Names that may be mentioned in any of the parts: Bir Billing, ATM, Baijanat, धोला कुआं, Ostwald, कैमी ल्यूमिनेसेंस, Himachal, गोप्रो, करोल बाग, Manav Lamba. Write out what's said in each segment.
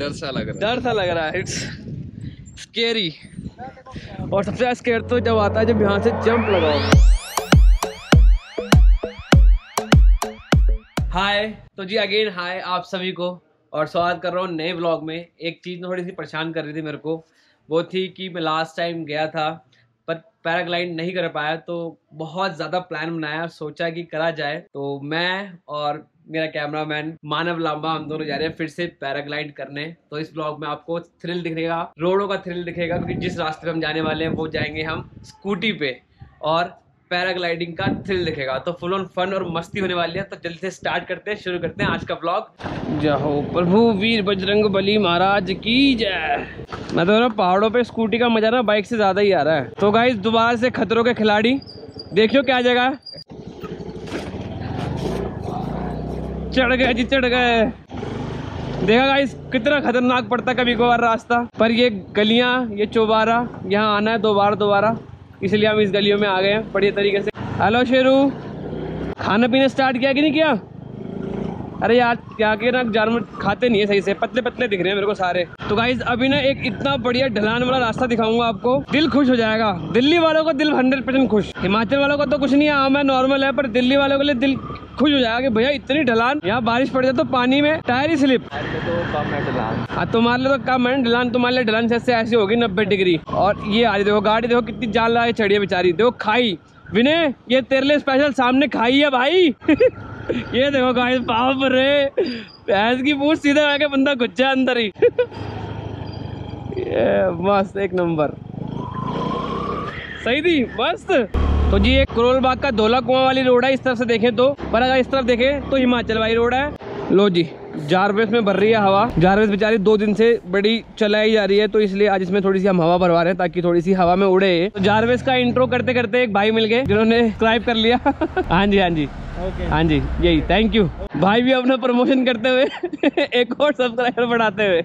डर सा लग रहा है। It's scary. और सबसे ज़्यादा स्केयर तो जब आता है जब यहाँ से जंप लगाओ। हाय, तो जी अगेन हाय आप सभी को और स्वागत कर रहा हूँ नए व्लॉग में। एक चीज़ थोड़ी सी परेशान कर रही थी मेरे को, वो थी कि मैं लास्ट टाइम गया था पर पैराग्लाइड नहीं कर पाया, तो बहुत ज़्यादा प्लान बनाया, सोचा कि करा जाए। तो मैं और मेरा कैमरामैन मानव लांबा हम दोनों जा रहे हैं फिर से पैराग्लाइड करने। तो इस ब्लॉग में आपको थ्रिल दिखेगा, रोडों का थ्रिल दिखेगा, क्योंकि जिस रास्ते पे हम जाने वाले हैं वो जाएंगे हम स्कूटी पे और पैराग्लाइडिंग का थ्रिल दिखेगा। तो फुल ऑन फन और मस्ती होने वाली है। तो जल्दी से स्टार्ट करते हैं, शुरू करते हैं आज का ब्लॉग। जय हो प्रभु वीर बजरंग बली महाराज की जय। मैं तो पहाड़ों पे स्कूटी का मजा ना बाइक से ज़्यादा ही आ रहा है। तो गाइस दोबारा से खतरों के खिलाड़ी देखियो क्या जगह। चढ़ गए जी, चढ़ गए। देखा गाइस कितना खतरनाक पड़ता कभी कभार रास्ता, पर ये गलियाँ, ये चौबारा, यहाँ आना है दोबारा, इसलिए हम इस गलियों में आ गए हैं बढ़िया तरीके से। हेलो शेरू, खाना पीना स्टार्ट किया कि नहीं किया? अरे यार यहाँ के ना जानवर खाते नहीं है सही से, पतले पतले दिख रहे हैं मेरे को सारे। तो गाइस अभी ना एक इतना बढ़िया ढलान वाला रास्ता दिखाऊंगा आपको, दिल खुश हो जाएगा। दिल्ली वालों का दिल 100% खुश, हिमाचल वालों का तो कुछ नहीं है, आम है, नॉर्मल है, पर दिल्ली वालों के लिए दिल खुश हो जाएगा कि भैया इतनी ढलान, यहाँ बारिश पड़ जाए तो पानी में टायर ही स्लिप। हाँ तुम्हारे लिए तो कम है ढलान, तुम्हारे लिए ढलान से ऐसी होगी 90 डिग्री। और ये आ रही देखो गाड़ी, देखो कितनी जान लगा चढ़ी है बेचारी। देखो खाई, विनय ये तेरे लिए स्पेशल सामने खाई है भाई। ये देखो गाइस, बाप रे भैंस की पूछ सीधा आके बंदा गुच्छा अंदर ही। ये मस्त, एक नंबर सही थी, मस्त। तो जी एक करोल बाग का धोला कुआं वाली रोड है इस तरफ से देखें तो, पर अगर इस तरफ देखें तो हिमाचल वाली रोड है। लो जी जारवेस में भर रही है हवा। जारवेस बेचारी 2 दिन से बड़ी चलाई जा रही है, तो इसलिए आज इसमें थोड़ी सी हम हवा भरवा रहे हैं ताकि थोड़ी सी हवा में उड़े। तो जारवेस का इंट्रो करते करते एक भाई मिल गए जिन्होंने सब्सक्राइब कर लिया। हाँ जी यही, थैंक यू भाई भी अपना प्रमोशन करते हुए एक और सब्सक्राइबर बढ़ाते हुए।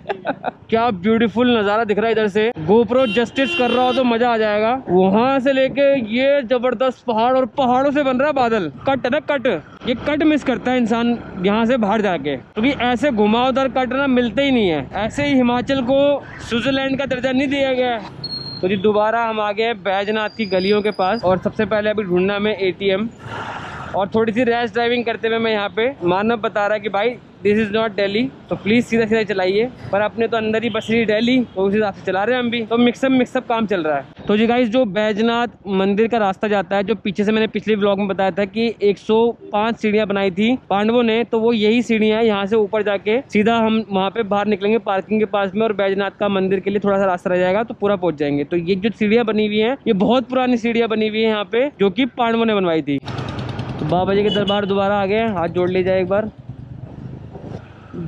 क्या ब्यूटीफुल नजारा दिख रहा है इधर से। गोप्रो जस्टिस कर रहा हो तो मजा आ जाएगा। वहाँ से लेके ये जबरदस्त पहाड़ और पहाड़ों से बन रहा बादल। कट ना कट, ये कट मिस करता है इंसान यहाँ से बाहर जाके, क्योंकि ऐसे घुमावदार कट ना मिलते ही नहीं है। ऐसे ही हिमाचल को स्विट्जरलैंड का दर्जा नहीं दिया गया है। तो जी दोबारा हम आ गए बैजनाथ की गलियों के पास, और सबसे पहले अभी ढूंढना हमें ATM। और थोड़ी सी रैश ड्राइविंग करते हुए मैं यहाँ पे, मानव बता रहा है कि भाई दिस इज़ नॉट दिल्ली, तो प्लीज़ सीधा सीधा चलाइए, पर अपने तो अंदर ही बस रही दिल्ली, तो उस हिसाब से चला रहे हैं हम भी। तो मिक्सअप काम चल रहा है। तो जी गाइस जो बैजनाथ मंदिर का रास्ता जाता है, जो पीछे से मैंने पिछले ब्लॉग में बताया था कि 105 सीढ़ियाँ बनाई थी पांडवों ने, तो वो यही सीढ़ियाँ हैं। यहाँ से ऊपर जाके सीधा हम वहाँ पे बाहर निकलेंगे पार्किंग के पास में, और बैजनाथ का मंदिर के लिए थोड़ा सा रास्ता रह जाएगा तो पूरा पहुँच जाएंगे। तो ये जो सीढ़ियाँ बनी हुई है ये बहुत पुरानी सीढ़ियाँ बनी हुई है यहाँ पे, जो की पांडवों ने बनवाई थी। बाबा जी के दरबार दोबारा आ गए, हाथ जोड़ ले जाए एक बार।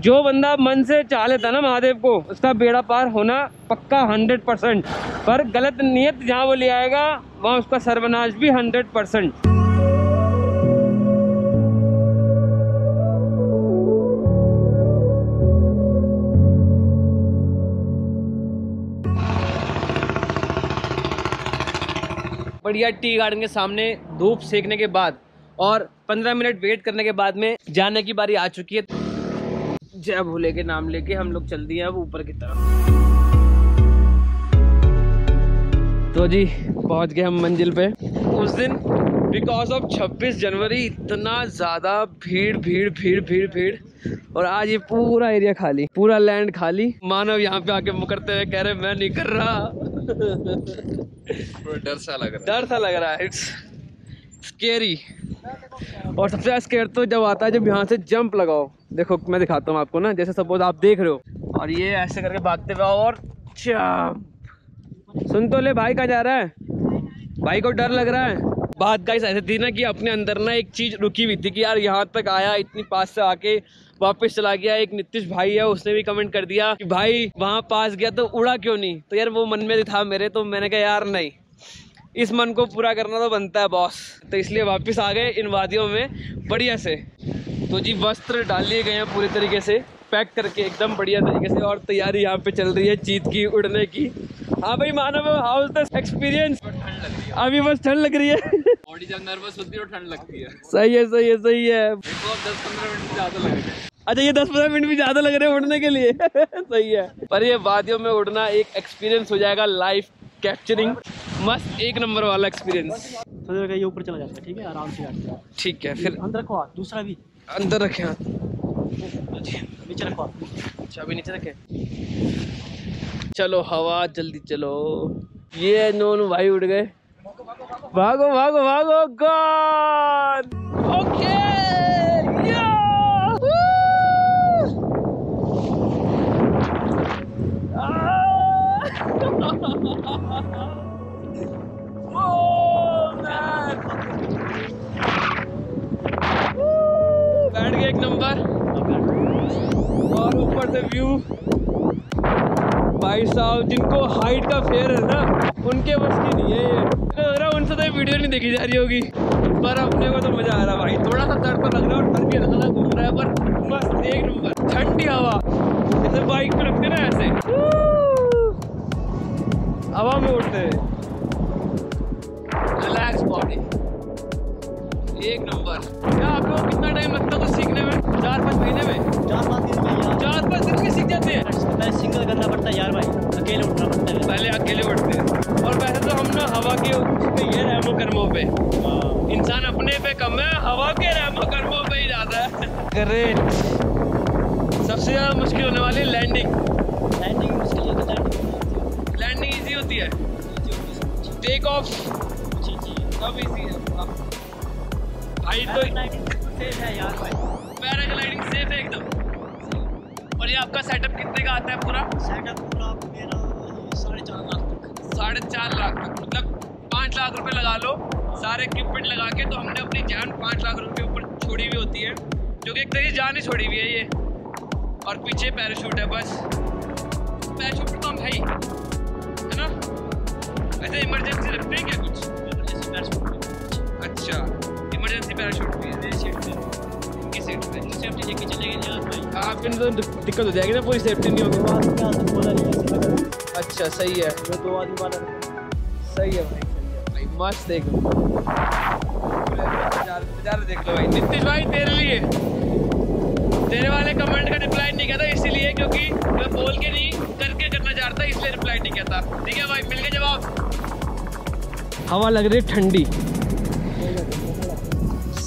जो बंदा मन से चाह लेता ना महादेव को, उसका बेड़ा पार होना पक्का 100%, पर गलत नियत जहाँ वो ले आएगा वहाँ उसका सर्वनाश भी 100%। बढ़िया टी गार्डन के सामने धूप सेकने के बाद और 15 मिनट वेट करने के बाद में जाने की बारी आ चुकी है। जय भोले के नाम लेके हम लोग चल दिए अब ऊपर की तरफ। तो जी पहुंच गए हम मंजिल पे। उस दिन बिकॉज ऑफ 26 जनवरी इतना ज़्यादा भीड़, और आज ये पूरा एरिया खाली, पूरा लैंड खाली। मानव यहाँ पे आके मुकरते हुए कह रहे मैं नहीं कर रहा। डर सा लग रहा है। It's scary. और सबसे ज़्यादा स्केयर तो जब आता है जब यहाँ से जंप लगाओ। देखो मैं दिखाता हूँ आपको ना, जैसे सपोज आप देख रहे हो और ये ऐसे करके भागते हुए और जंप। सुन तो ले भाई, कहाँ जा रहा है? भाई को डर लग रहा है। बात गाइस ऐसे थी ना कि अपने अंदर ना एक चीज़ रुकी हुई थी कि यार यहाँ तक आया, इतनी पास से आके वापस चला गया। एक नितिश भाई है, उसने भी कमेंट कर दिया कि भाई वहाँ पास गया तो उड़ा क्यों नहीं। तो यार वो मन में था मेरे, तो मैंने कहा यार नहीं, इस मन को पूरा करना तो बनता है बॉस। तो इसलिए वापस आ गए इन वादियों में बढ़िया से। तो जी वस्त्र डाले गए हैं पूरे तरीके से पैक करके एकदम बढ़िया तरीके से, और तैयारी यहाँ पे चल रही है चीत की उड़ने की। हाँ भाई Manav, how is the experience? अभी बस ठंड लग रही है, बॉडी जब नर्वस होती है ठंड लगती है। सही है। 10-15 मिनट ज़्यादा लगेगा। अच्छा ये 10-15 मिनट भी ज्यादा लग रहे हैं उड़ने के लिए सही है, पर ये वादियों में उड़ना एक एक्सपीरियंस हो जाएगा, लाइफ कैप्चरिंग मस्त एक नंबर वाला एक्सपीरियंस। थोड़ी देर ये ऊपर चला जाता है, ठीक है आराम से बैठते हैं, ठीक है फिर अंदर रखो हाथ, दूसरा भी अंदर रखे हाथ, नीचे रखो हाथ, चाबी नीचे रखे। चलो हवा जल्दी चलो, ये नोन भाई उड़ गए, भागो भागो भागो गॉड। ओके बैठ गए एक नंबर, और ऊपर से व्यू भाई साहब, जिनको हाइट का फेयर है ना उनके बस की नहीं है ये, उनसे तो वीडियो नहीं देखी जा रही होगी, पर अपने को तो मजा आ रहा भाई। थोड़ा सा डर तो लग रहा है और डर भी हल्का हल्का घूम रहा है, पर मस्त एक नंबर ठंडी हवा, जैसे बाइक पे रखते ना ऐसे हवा में उड़ते हैं, रिलैक्स बॉडी एक नंबर। क्या आपको कितना टाइम लगता है कुछ सीखने में? 4-5 महीने में, 4-5 दिन में, 4-5 दिन में सीख जाते हैं। पहले सिंगल करना पड़ता है यार भाई, अकेले उठना पड़ता है, पहले अकेले उठते हैं। और वैसे तो हम ना हवा के उसमें ये रहमो कर्मों पे, इंसान अपने पे कम है, हवा के रहमो कर्मों पे ही ज़्यादा है। ग्रेट, सबसे ज़्यादा मुश्किल होने वाली लैंडिंग, लैंडिंग मुश्किल होती है, लैंडिंग ईजी होती है, टेक ऑफ सब ईजी है भाई, तो सेफ है यार भाई, पैराग्लाइडिंग सेफ है एकदम। और ये आपका सेटअप कितने का आता है पूरा? सेटअप पूरा मेरा 4.5 लाख तक, 4.5 लाख तक, मतलब 5 लाख रुपए लगा लो सारे इक्विपमेंट लगा के, तो हमने अपनी जान 5 लाख रुपए ऊपर छोड़ी हुई होती है, जो कि एक तरह की जान ही छोड़ी हुई है ये, और पीछे पैराशूट है, बस पैराशूट तो हम है ना, ऐसे इमरजेंसी रखते हैं क्या कुछ? इमरजेंसी पैराशूट, अच्छा इमरजेंसी पैराशूट भी है, सेफ्टी लेके चलेंगे, आपके तो दिक्कत हो जाएगी ना, पूरी सेफ्टी नहीं होगी। अच्छा सही है, तो 2 आदमी वाला सही है भाई, भाई मस्त देख लो, नज़ारा देख लो भाई। नितिश भाई तेरे लिए, तेरे वाले कमेंट का रिप्लाई नहीं कहता इसीलिए क्योंकि मैं बोल के नहीं करके करना चाहता, इसलिए रिप्लाई नहीं कहता। ठीक है भाई मिल गया जवाब। हवा लग रही ठंडी,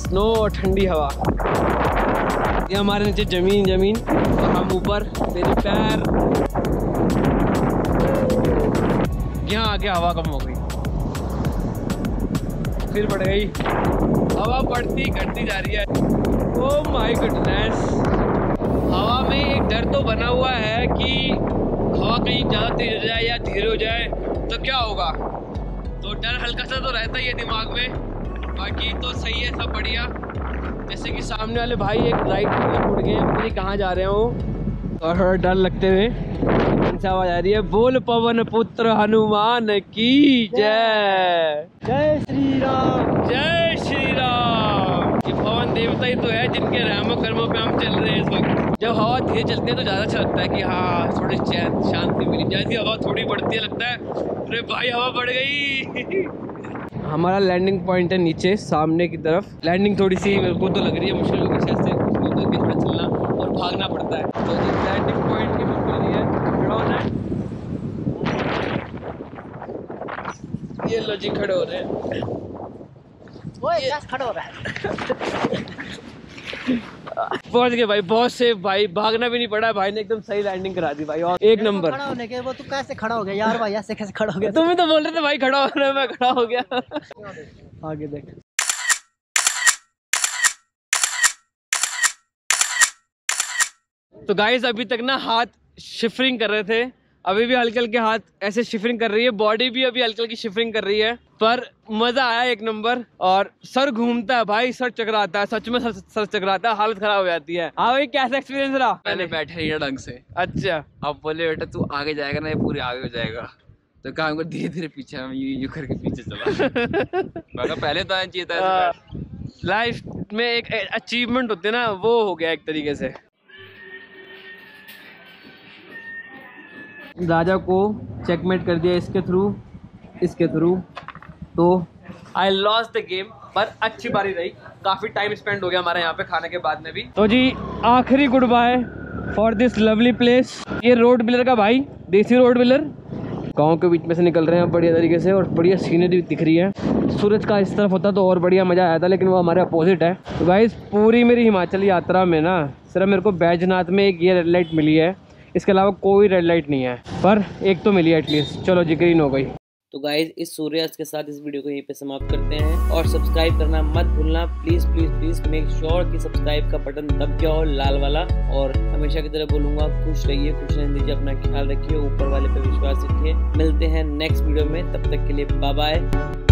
स्नो और ठंडी हवा, ये हमारे नीचे जमीन जमीन और हम ऊपर, मेरे पैर यहाँ आके हवा कम हो गई, फिर बढ़ गई, हवा बढ़ती घटती जा रही है। ओह माय गुडनेस, हवा में एक डर तो बना हुआ है कि हवा कहीं ज़्यादा तेज हो जाए या धीरे हो जाए तो क्या होगा, तो डर हल्का सा तो रहता ही है दिमाग में, बाकी तो सही है सब बढ़िया। जैसे कि सामने वाले भाई एक राइट में उड़ गए, पता नहीं कहाँ जा रहे हो, और थोड़ा डर लगते हुए इनसे आवाज आ रही है, बोल पवन पुत्र हनुमान की जय, जय श्री राम, जय श्री राम। ये पवन देवता ही तो है जिनके रहमो कर्मों पे हम चल रहे हैं इस वक्त। जब हवा धीरे चलती है तो ज़्यादा अच्छा लगता है कि हाँ थोड़ी चैन शांति मिली, जैसी हवा थोड़ी बढ़ती है लगता है अरे भाई हवा बढ़ गई। हमारा लैंडिंग पॉइंट है नीचे सामने की तरफ, लैंडिंग थोड़ी सी मेरे को तो लग रही है मुश्किल होगी, शायद से उसको करके थोड़ा चलना और भागना पड़ता है, तो लैंडिंग पॉइंट की बिल्कुल ये खड़ा है, ये लो जी खड़े हो रहे हैं, ओए बस खड़ा हो रहा है। पहुंच गए भाई, बहुत सेफ भाई, भागना भी नहीं पड़ा भाई ने, एकदम सही लैंडिंग करा दी भाई, और एक नंबर। खड़ा होने के वो तू कैसे खड़ा हो गया यार भाई, ऐसे कैसे खड़ा हो गया? तुम्हें तो बोल रहे थे भाई खड़ा हो रहा, मैं खड़ा हो गया। आगे देख तो गाइस, अभी तक ना हाथ शिफरिंग कर रहे थे, अभी भी हल्के हल्के हाथ ऐसे शिफरिंग कर रही है, बॉडी भी अभी हल्के हल्की शिफरिंग कर रही है, पर मज़ा आया एक नंबर। और सर घूमता है भाई, सर चकराता है, सच में सर चकराता है, हालत खराब हो जाती है। हाँ भाई कैसा एक्सपीरियंस रहा? पहले बैठे ही ढंग से, अच्छा अब बोले बेटा तू आगे जाएगा ना ये पूरी आगे हो जाएगा, तो काम को धीरे धीरे पीछे यू करके पीछे चला। पहले तो चाहिए था, लाइफ में एक अचीवमेंट होती है ना, वो हो गया एक तरीके से। राजा को चेकमेट कर दिया इसके थ्रू, इसके थ्रू, तो आई लॉस्ट द गेम, पर अच्छी बारी रही, काफ़ी टाइम स्पेंड हो गया हमारा यहाँ पे खाने के बाद में भी। तो जी आखिरी good bye for this lovely place. ये रोड बिलर का भाई, देसी रोड बिलर। गाँव के बीच में से निकल रहे हैं बढ़िया तरीके से और बढ़िया सीनरी दिख रही है। सूरज का इस तरफ होता तो और बढ़िया मज़ा आया था, लेकिन वो हमारे अपोजिट है। तो गाइस पूरी मेरी हिमाचल यात्रा में ना सिर्फ मेरे को बैजनाथ में एक ये रेड लाइट मिली है, इसके अलावा कोई रेड लाइट नहीं है, पर एक तो मिली है एटलीस्ट। चलो जी, ग्रीन हो गई। तो गाइज़ इस सूर्यास्त के साथ इस वीडियो को यहीं पे समाप्त करते हैं और सब्सक्राइब करना मत भूलना। Please please please make sure कि सब्सक्राइब का बटन दब जाओ लाल वाला। और हमेशा की तरह बोलूँगा, खुश रहिए, खुश रहने दीजिए, अपना ख्याल रखिए, ऊपर वाले पे विश्वास रखिए। मिलते हैं नेक्स्ट वीडियो में, तब तक के लिए बाय बाय।